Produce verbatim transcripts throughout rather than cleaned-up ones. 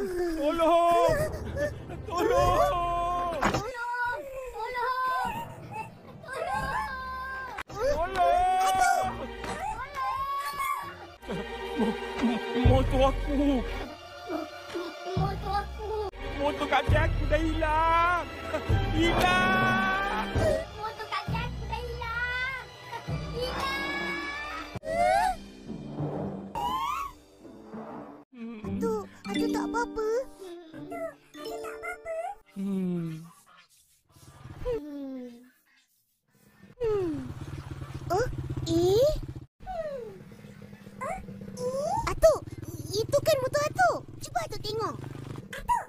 Tolong! Tolong! Tolong! Tolong! Tolong! Tolong! Tolong! Motor aku! Motor aku! Motor kaki aku dah hilang! Hilang! Motor kaki aku dah hilang! Hilang! Atuk, Atuk tak apa-apa. Atuk, Atuk tak apa-apa. Hmm. Hmm. Hmm. Oh, eh? Hmm. Oh, eh? Atuk, itu kan motor Atuk. Cuba Atuk tengok. Atuk,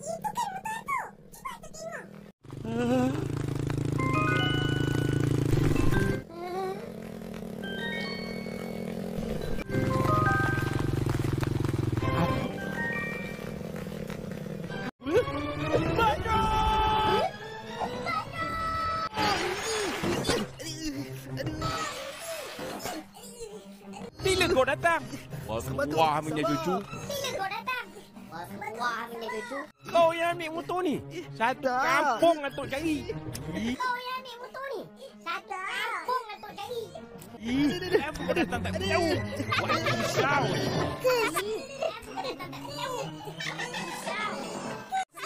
itu kan motor Atuk. Cuba Atuk tengok. Uh. Kau datang. Wah, wah punya cucu. Bila kau datang? Wah, punya cucu. Kau yang ambil motor ni. Satu kampung Atok cari. Kau yang ambil motor ni. Satu kampung Atok cari. Ih, kenapa kau datang tak tahu? Wah, risau. Kenapa kau datang tak tahu? Risau.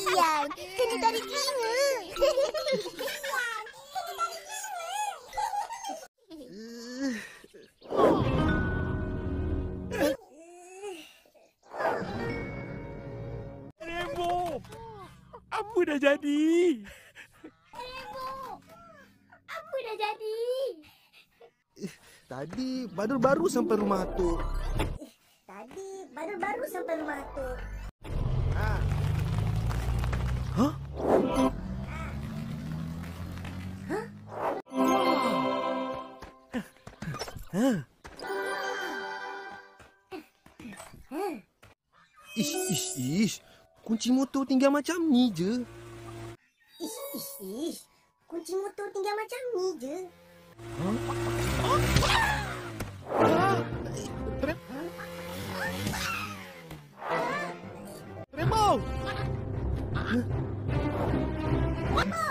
Sial, kena tarik telinga. Apa dah jadi? Rebo, apa dah jadi? Eh, tadi Badul baru sampai rumah Atok. Tadi Badul baru sampai rumah Atok. Ha. Hah? Hah? Ha. Ha. Ish, ish, ish. Kunci motor tinggal macam ni je. Ish, ish, ish. Kunci motor tinggal macam ni je. Huh? Oh. Ah. Rem ah. Rembo! Huh? Rembo!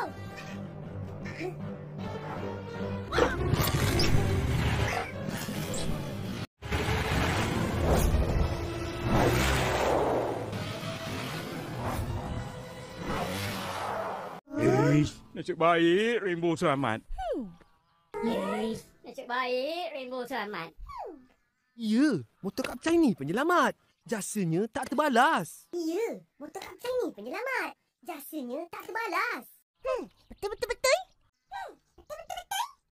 Nasib baik Rainbow selamat. Hmm. Yes, nasib baik Rainbow selamat. Hmm. Ya, motor kapcai ni penyelamat. Jasanya tak terbalas. Ya, motor kapcai ni penyelamat. Jasanya tak terbalas. Hmm, betul betul betul.